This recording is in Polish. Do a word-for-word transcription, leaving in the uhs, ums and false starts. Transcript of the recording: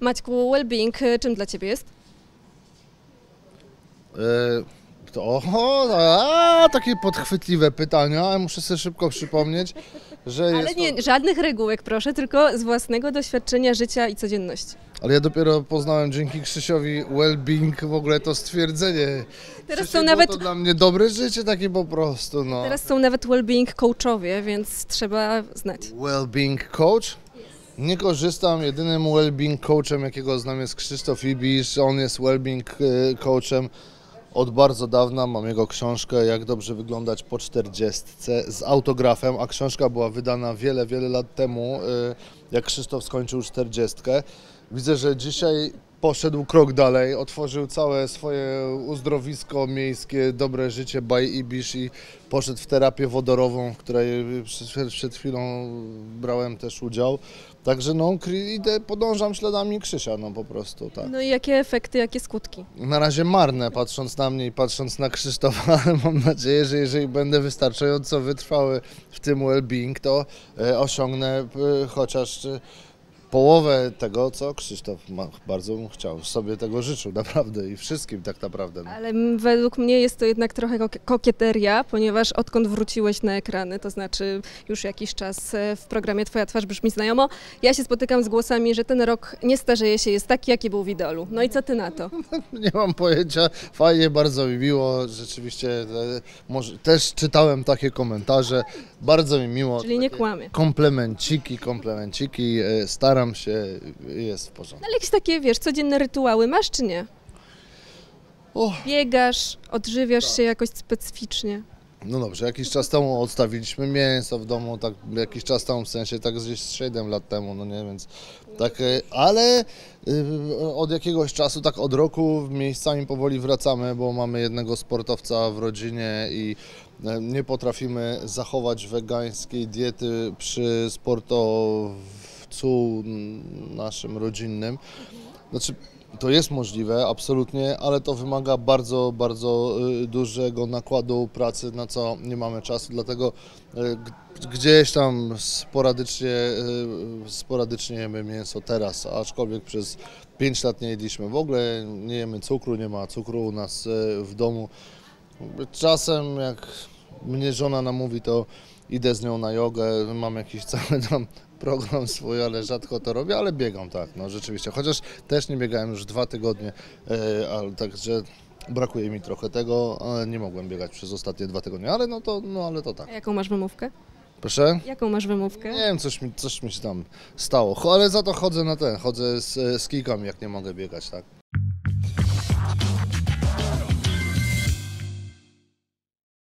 Maćku, well-being czym dla Ciebie jest? E, to, oho, a, takie podchwytliwe pytania, muszę sobie szybko przypomnieć, że Ale jest nie, to... żadnych regułek proszę, tylko z własnego doświadczenia życia i codzienności. Ale ja dopiero poznałem dzięki Krzysiowi well-being w ogóle to stwierdzenie. Teraz są nawet... to dla mnie dobre życie takie po prostu. No. Teraz są nawet well-being coachowie, więc trzeba znać. Well-being coach? Nie korzystam, jedynym well-being coachem, jakiego znam, jest Krzysztof Ibisz. On jest well-being coachem od bardzo dawna, mam jego książkę Jak dobrze wyglądać po czterdziestce z autografem, a książka była wydana wiele, wiele lat temu, jak Krzysztof skończył czterdziestkę. Widzę, że dzisiaj poszedł krok dalej, otworzył całe swoje uzdrowisko miejskie, dobre życie by Ibisz i poszedł w terapię wodorową, w której przed chwilą brałem też udział. Także no, idę, podążam śladami Krzysia, no po prostu, tak. No i jakie efekty, jakie skutki? Na razie marne, patrząc na mnie i patrząc na Krzysztofa, ale mam nadzieję, że jeżeli będę wystarczająco wytrwały w tym well-being, to osiągnę chociaż połowę tego, co Krzysztof bardzo bym chciał, sobie tego życzył, naprawdę, i wszystkim tak naprawdę. No. Ale według mnie jest to jednak trochę kokieteria, ponieważ odkąd wróciłeś na ekrany, to znaczy już jakiś czas w programie Twoja twarz brzmi znajomo, ja się spotykam z głosami, że ten rok nie starzeje się, jest taki, jaki był w Idolu. No i co ty na to? Nie mam pojęcia, fajnie, bardzo mi miło, rzeczywiście może, też czytałem takie komentarze, bardzo mi miło. Czyli nie kłamie. Komplemenciki, komplemenciki, staram Staram się, jest w porządku. Ale jakieś takie, wiesz, codzienne rytuały masz czy nie? Oh. Biegasz, odżywiasz tak. się jakoś specyficznie. No dobrze, jakiś czas temu odstawiliśmy mięso w domu, tak jakiś czas temu, w sensie tak gdzieś siedem lat temu, no nie, więc tak, ale od jakiegoś czasu, tak od roku miejscami powoli wracamy, bo mamy jednego sportowca w rodzinie i nie potrafimy zachować wegańskiej diety przy sportowaniu naszym rodzinnym. Znaczy, to jest możliwe, absolutnie, ale to wymaga bardzo, bardzo dużego nakładu pracy, na co nie mamy czasu, dlatego gdzieś tam sporadycznie, sporadycznie jemy mięso teraz, aczkolwiek przez pięć lat nie jedliśmy w ogóle, nie jemy cukru, nie ma cukru u nas w domu. Czasem jak mnie żona namówi, to idę z nią na jogę, mam jakiś cały tam program swój, ale rzadko to robię, ale biegam tak, no rzeczywiście. Chociaż też nie biegałem już dwa tygodnie, yy, ale także brakuje mi trochę tego, ale nie mogłem biegać przez ostatnie dwa tygodnie, ale no to, no, ale to tak. A jaką masz wymówkę? Proszę? Jaką masz wymówkę? Nie wiem, coś mi, coś mi się tam stało, ale za to chodzę na ten, chodzę z, z kijkami, jak nie mogę biegać, tak.